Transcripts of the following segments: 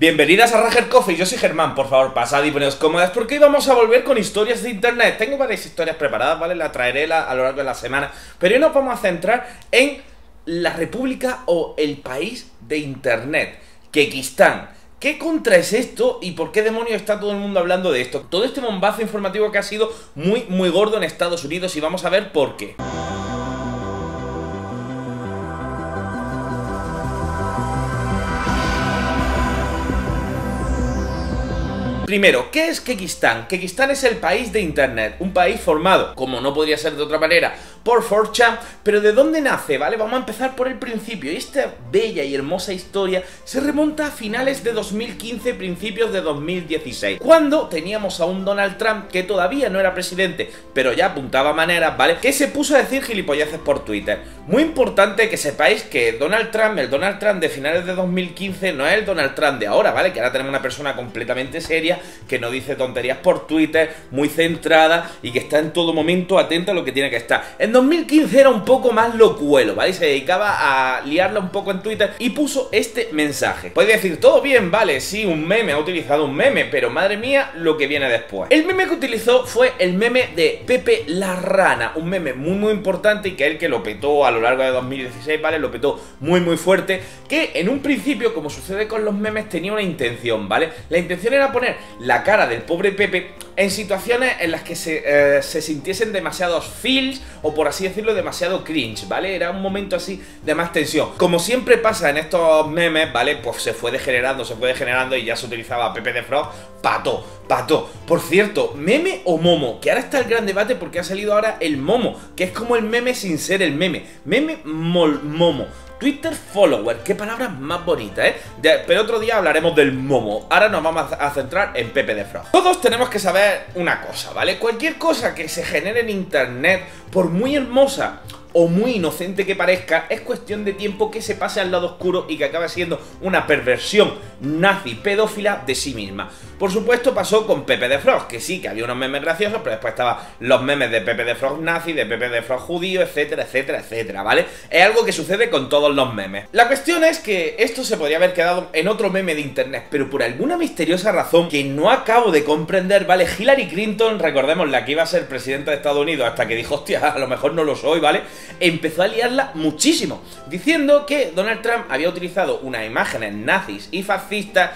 Bienvenidas a Rager Coffee, yo soy Germán, por favor pasad y poneos cómodas porque hoy vamos a volver con historias de internet. Tengo varias historias preparadas, ¿vale? Las traeré a lo largo de la semana, pero hoy nos vamos a centrar en la república o el país de internet, Kekistán. ¿Qué contra es esto y por qué demonios está todo el mundo hablando de esto? Todo este bombazo informativo que ha sido muy gordo en Estados Unidos y vamos a ver por qué. Primero, ¿qué es Kekistán? Kekistán es el país de internet, un país formado, como no podría ser de otra manera, por 4chan, pero ¿de dónde nace? Vale, vamos a empezar por el principio. Esta bella y hermosa historia se remonta a finales de 2015, principios de 2016, cuando teníamos a un Donald Trump que todavía no era presidente, pero ya apuntaba maneras, ¿vale? Que se puso a decir gilipolleces por Twitter. Muy importante que sepáis que Donald Trump, el Donald Trump de finales de 2015, no es el Donald Trump de ahora, ¿vale? Que ahora tenemos una persona completamente seria, que no dice tonterías por Twitter, muy centrada y que está en todo momento atenta a lo que tiene que estar. En 2015 era un poco más locuelo, ¿vale? Se dedicaba a liarla un poco en Twitter y puso este mensaje. Puedes decir, todo bien, vale, sí, un meme, ha utilizado un meme, pero madre mía, lo que viene después. El meme que utilizó fue el meme de Pepe la Rana, un meme muy importante y que él que lo petó a lo largo de 2016, ¿vale? Lo petó muy fuerte, que en un principio, como sucede con los memes, tenía una intención, ¿vale? La intención era poner la cara del pobre Pepe en situaciones en las que se sintiesen demasiados feels o por así decirlo demasiado cringe, ¿vale? Era un momento así de más tensión. Como siempre pasa en estos memes, ¿vale? Pues se fue degenerando y ya se utilizaba Pepe the Frog. Pato. Por cierto, ¿meme o momo? Que ahora está el gran debate porque ha salido ahora el momo, que es como el meme sin ser el meme. Momo. Twitter follower, qué palabras más bonitas, ¿eh? Pero otro día hablaremos del momo. Ahora nos vamos a centrar en Pepe the Frog. Todos tenemos que saber una cosa, ¿vale? Cualquier cosa que se genere en internet, por muy hermosa o muy inocente que parezca, es cuestión de tiempo que se pase al lado oscuro y que acabe siendo una perversión nazi pedófila de sí misma. Por supuesto pasó con Pepe the Frog, que sí, que había unos memes graciosos, pero después estaban los memes de Pepe the Frog nazi, de Pepe the Frog judío, etcétera, ¿vale? Es algo que sucede con todos los memes. La cuestión es que esto se podría haber quedado en otro meme de internet, pero por alguna misteriosa razón que no acabo de comprender, ¿vale? Hillary Clinton, recordemos la que iba a ser presidenta de Estados Unidos hasta que dijo, hostia, a lo mejor no lo soy, ¿vale? Empezó a liarla muchísimo, diciendo que Donald Trump había utilizado unas imágenes nazis y fascistas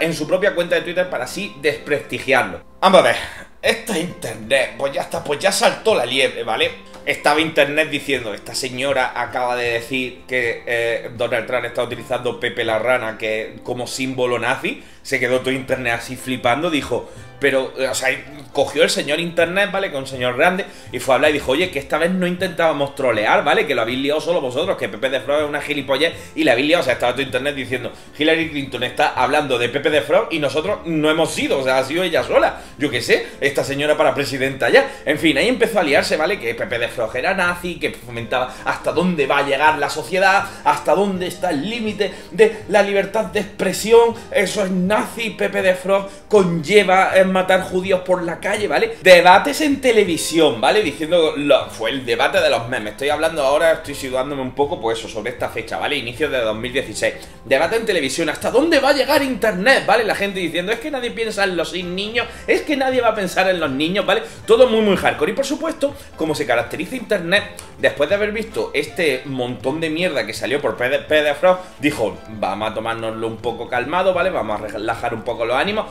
en su propia cuenta de Twitter para así desprestigiarlo. Vamos a ver, esta internet, pues ya está, pues ya saltó la liebre, ¿vale? Estaba internet diciendo, esta señora acaba de decir que Donald Trump está utilizando Pepe la Rana que como símbolo nazi. Se quedó todo internet así flipando, dijo, pero, o sea, cogió el señor internet, ¿vale? Que es un señor grande, y fue a hablar y dijo, oye, que esta vez no intentábamos trolear, ¿vale? Que lo habéis liado solo vosotros, que Pepe the Frog es una gilipollez y la habéis liado. O sea, estaba todo internet diciendo, Hillary Clinton está hablando de Pepe the Frog y nosotros no hemos sido, o sea, ha sido ella sola, yo qué sé, esta señora para presidenta ya. En fin, ahí empezó a liarse, ¿vale? Que Pepe the Frog era nazi, que fomentaba hasta dónde va a llegar la sociedad, hasta dónde está el límite de la libertad de expresión, eso es nazi, Pepe the Frog conlleva matar judíos por la calle, ¿vale? Debates en televisión, ¿vale? Diciendo, fue el debate de los memes. Estoy hablando ahora, estoy situándome un poco, pues eso, sobre esta fecha, ¿vale? Inicios de 2016. Debate en televisión, ¿hasta dónde va a llegar internet? ¿Vale? La gente diciendo, es que nadie piensa en los niños, es que nadie va a pensar en los niños, ¿vale? Todo muy hardcore. Y por supuesto, como se caracteriza internet, después de haber visto este montón de mierda que salió por Pepe the Frog, dijo, vamos a tomárnoslo un poco calmado, ¿vale? Vamos a relajar un poco los ánimos.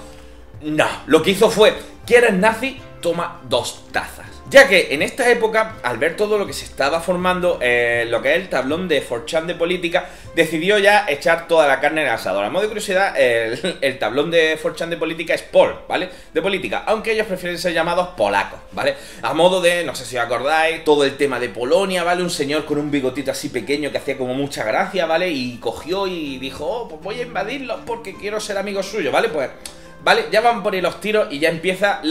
No, lo que hizo fue, ¿quieres nazi? Toma 2 tazas. Ya que en esta época, al ver todo lo que se estaba formando, lo que es el tablón de 4chan de política, decidió ya echar toda la carne en el asador. A modo de curiosidad, el tablón de 4chan de política es Pol, ¿vale? De política, aunque ellos prefieren ser llamados polacos, ¿vale? A modo de, no sé si os acordáis, todo el tema de Polonia, ¿vale? Un señor con un bigotito así pequeño que hacía como mucha gracia, ¿vale? Y cogió y dijo, oh, pues voy a invadirlos porque quiero ser amigo suyo, ¿vale? Pues... ¿vale? Ya van por ahí los tiros y ya empieza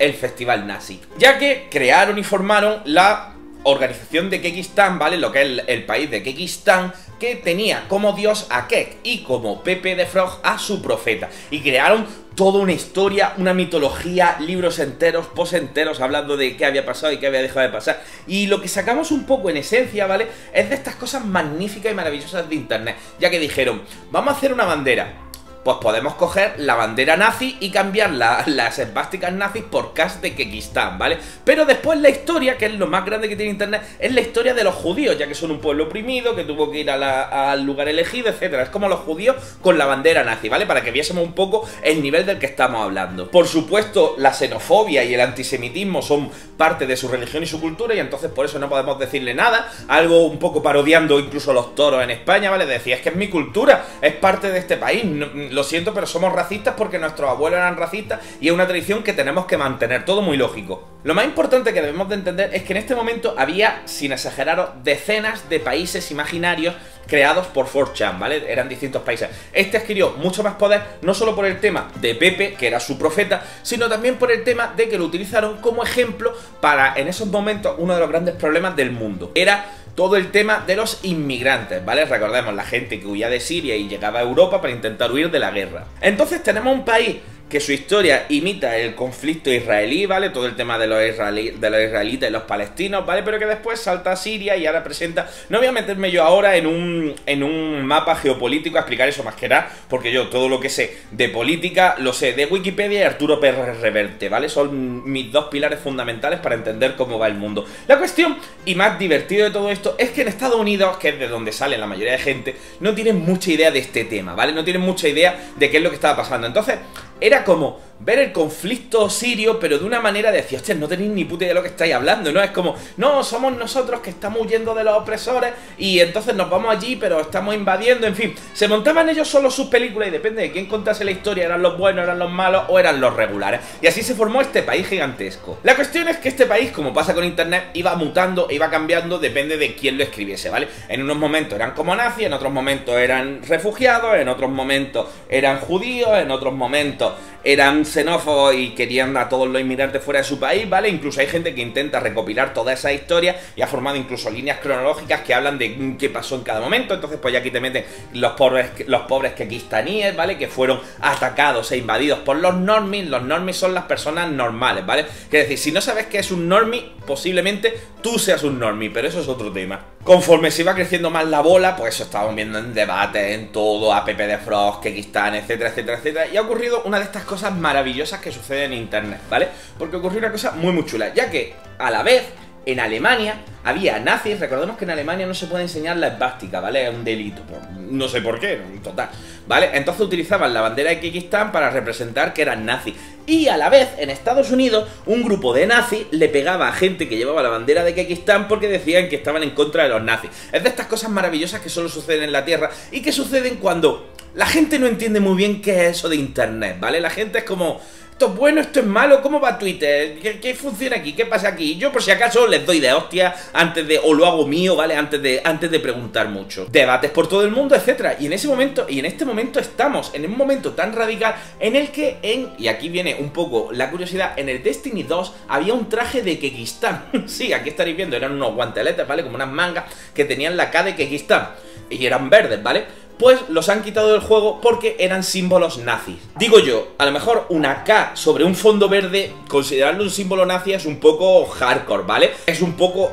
el festival nazi. Ya que crearon y formaron la organización de Kekistán, ¿vale? Lo que es el país de Kekistán, que tenía como dios a Kek y como Pepe the Frog a su profeta. Y crearon toda una historia, una mitología, libros enteros, posts enteros hablando de qué había pasado y qué había dejado de pasar. Y lo que sacamos un poco en esencia, ¿vale? Es de estas cosas magníficas y maravillosas de internet. Ya que dijeron, vamos a hacer una bandera pues podemos coger la bandera nazi y cambiar las esvásticas nazis por cas de Kekistán, ¿vale? Pero después la historia, que es lo más grande que tiene internet, es la historia de los judíos, ya que son un pueblo oprimido, que tuvo que ir al lugar elegido, etcétera. Es como los judíos con la bandera nazi, ¿vale? Para que viésemos un poco el nivel del que estamos hablando. Por supuesto, la xenofobia y el antisemitismo son parte de su religión y su cultura, y entonces por eso no podemos decirle nada, algo un poco parodiando incluso los toros en España, ¿vale? Decía, es que es mi cultura, es parte de este país, no, lo siento, pero somos racistas porque nuestros abuelos eran racistas y es una tradición que tenemos que mantener, todo muy lógico. Lo más importante que debemos de entender es que en este momento había, sin exageraros, decenas de países imaginarios creados por 4chan, ¿vale? Eran distintos países. Este adquirió mucho más poder, no solo por el tema de Pepe, que era su profeta, sino también por el tema de que lo utilizaron como ejemplo para, en esos momentos, uno de los grandes problemas del mundo. Era todo el tema de los inmigrantes, ¿vale? Recordemos, la gente que huía de Siria y llegaba a Europa para intentar huir de la guerra. Entonces tenemos un país que su historia imita el conflicto israelí, ¿vale? Todo el tema de los israelitas y los palestinos, ¿vale? Pero que después salta a Siria y ahora presenta... No voy a meterme yo ahora en un mapa geopolítico a explicar eso más que nada, porque yo todo lo que sé de política lo sé de Wikipedia y Arturo Pérez Reverte, ¿vale? Son mis dos pilares fundamentales para entender cómo va el mundo. La cuestión, y más divertido de todo esto, es que en Estados Unidos, que es de donde sale la mayoría de gente, no tienen mucha idea de este tema, ¿vale? No tienen mucha idea de qué es lo que estaba pasando. Entonces, era como ver el conflicto sirio, pero de una manera de decir, hostia, no tenéis ni puta idea de lo que estáis hablando, ¿no? Es como, no, somos nosotros que estamos huyendo de los opresores y entonces nos vamos allí, pero estamos invadiendo, en fin. Se montaban ellos solo sus películas y depende de quién contase la historia, eran los buenos, eran los malos o eran los regulares. Y así se formó este país gigantesco. La cuestión es que este país, como pasa con internet, iba mutando, iba cambiando, depende de quién lo escribiese, ¿vale? En unos momentos eran como nazis, en otros momentos eran refugiados, en otros momentos eran judíos, en otros momentos eran xenófobos y querían a todos los inmigrantes fuera de su país, ¿vale? Incluso hay gente que intenta recopilar toda esa historia y ha formado incluso líneas cronológicas que hablan de qué pasó en cada momento. Entonces, pues ya aquí te meten los pobres kekistaníes, ¿vale? Que fueron atacados e invadidos por los normies. Los normies son las personas normales, ¿vale? Que es decir, si no sabes qué es un normie, posiblemente tú seas un normie, pero eso es otro tema. Conforme se iba creciendo más la bola, pues eso estábamos viendo en debate, en todo, a Pepe the Frog, Kekistán, etcétera, etcétera, etcétera. Y ha ocurrido una de estas cosas maravillosas que suceden en internet, ¿vale? Porque ocurrió una cosa muy chula, ya que a la vez en Alemania había nazis. Recordemos que en Alemania no se puede enseñar la esvástica, ¿vale? Es un delito, no sé por qué, total, ¿vale? Entonces utilizaban la bandera de Kekistán para representar que eran nazis. Y a la vez, en Estados Unidos, un grupo de nazis le pegaba a gente que llevaba la bandera de Kekistán porque decían que estaban en contra de los nazis. Es de estas cosas maravillosas que solo suceden en la Tierra y que suceden cuando la gente no entiende muy bien qué es eso de internet, ¿vale? La gente es como, esto es bueno, esto es malo, ¿cómo va Twitter? ¿Qué funciona aquí? ¿Qué pasa aquí? Yo por si acaso les doy de hostia antes de, o lo hago mío, ¿vale? Antes de preguntar mucho. Debates por todo el mundo, etcétera. Y en ese momento, y en este momento estamos, en un momento tan radical en el que y aquí viene un poco la curiosidad, en el Destiny 2 había un traje de Kekistán. Sí, aquí estaréis viendo, eran unos guanteletes, ¿vale? Como unas mangas que tenían la K de Kekistán. Y eran verdes, ¿vale? Pues los han quitado del juego porque eran símbolos nazis. Digo yo, a lo mejor una K sobre un fondo verde, considerarlo un símbolo nazi es un poco hardcore, ¿vale? Es un poco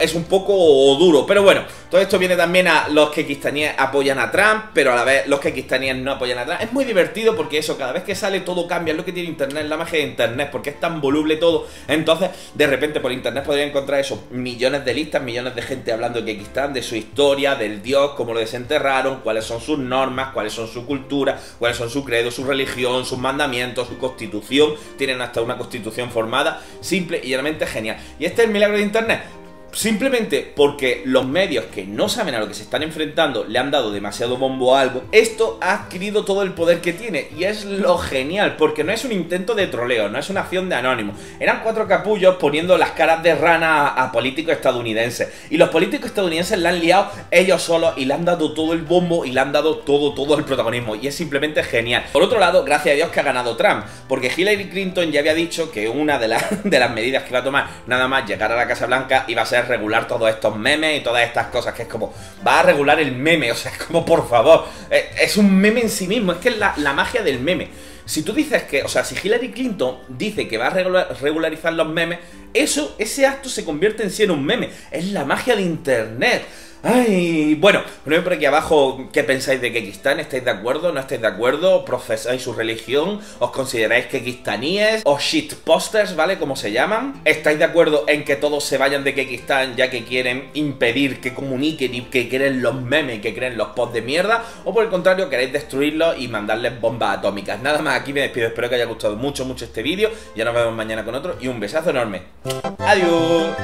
duro, pero bueno, todo esto viene también a los kekistaníes apoyan a Trump, pero a la vez los kekistaníes no apoyan a Trump. Es muy divertido porque eso, cada vez que sale todo cambia, es lo que tiene internet, la magia de internet, porque es tan voluble todo. Entonces, de repente por internet podría encontrar eso, millones de listas, millones de gente hablando de Kekistán, de su historia, del dios, cómo lo desenterraron, cuáles son sus normas, cuáles son su cultura, cuáles son su credo, su religión, sus mandamientos, su constitución. Tienen hasta una constitución formada, simple y llanamente genial. Y este es el milagro de internet. Simplemente porque los medios que no saben a lo que se están enfrentando le han dado demasiado bombo a algo, esto ha adquirido todo el poder que tiene. Y es lo genial, porque no es un intento de troleo, no es una acción de anónimo. Eran cuatro capullos poniendo las caras de rana a políticos estadounidenses. Y los políticos estadounidenses la han liado ellos solos y le han dado todo el bombo y le han dado todo el protagonismo. Y es simplemente genial. Por otro lado, gracias a Dios que ha ganado Trump, porque Hillary Clinton ya había dicho que una de las medidas que iba a tomar nada más llegar a la Casa Blanca iba a ser regular todos estos memes y todas estas cosas, que es como, va a regular el meme, o sea, es como, por favor, es un meme en sí mismo, es que es la magia del meme. Si tú dices que, o sea, si Hillary Clinton dice que va a regularizar los memes, ese acto se convierte en sí en un meme, es la magia de internet. Ay, bueno, ponedme por aquí abajo qué pensáis de Kekistán, ¿estáis de acuerdo? ¿No estáis de acuerdo? ¿Procesáis su religión? ¿Os consideráis kekistaníes? ¿O shitposters, ¿vale? Como se llaman. ¿Estáis de acuerdo en que todos se vayan de Kekistán ya que quieren impedir que comuniquen y que creen los memes y que creen los posts de mierda? ¿O por el contrario queréis destruirlos y mandarles bombas atómicas? Nada más, aquí me despido, espero que haya gustado mucho, mucho este vídeo. Ya nos vemos mañana con otro y un besazo enorme. ¡Adiós!